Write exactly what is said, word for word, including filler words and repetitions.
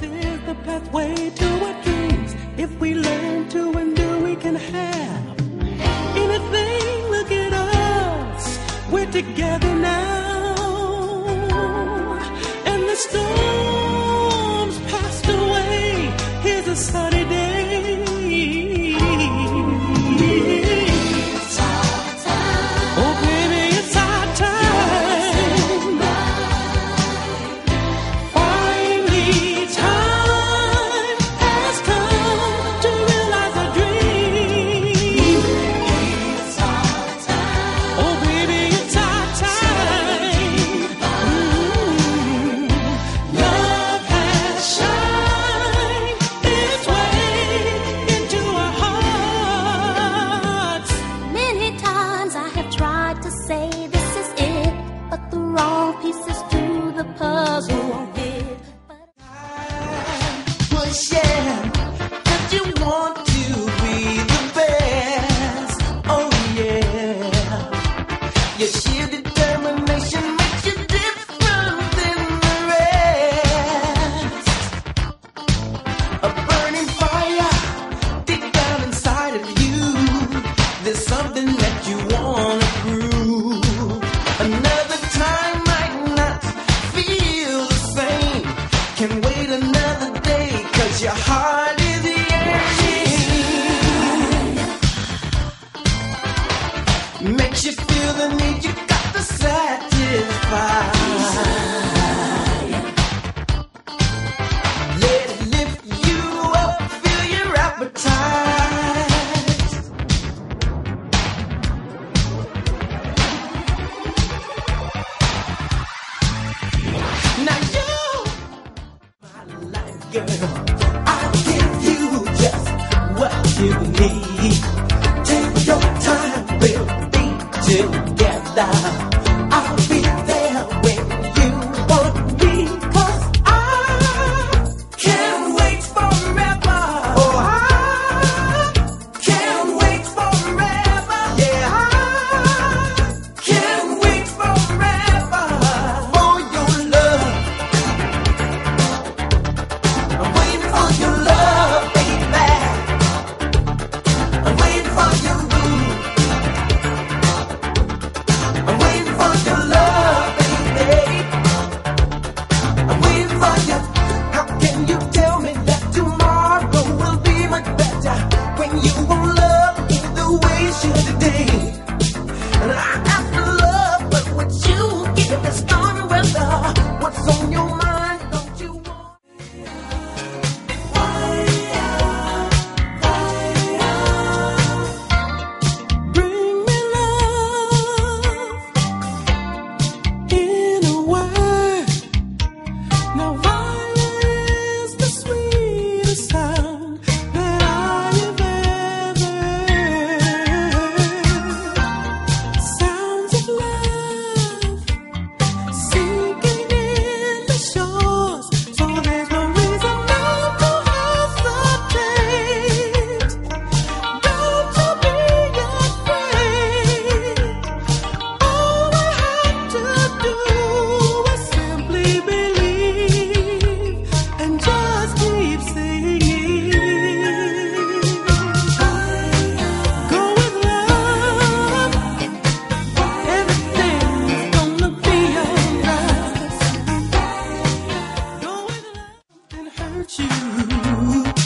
This is the pathway to our dreams. If we learn to endure, we can have anything. Look at us, we're together now. And the storms passed away. Here's a sunny day. You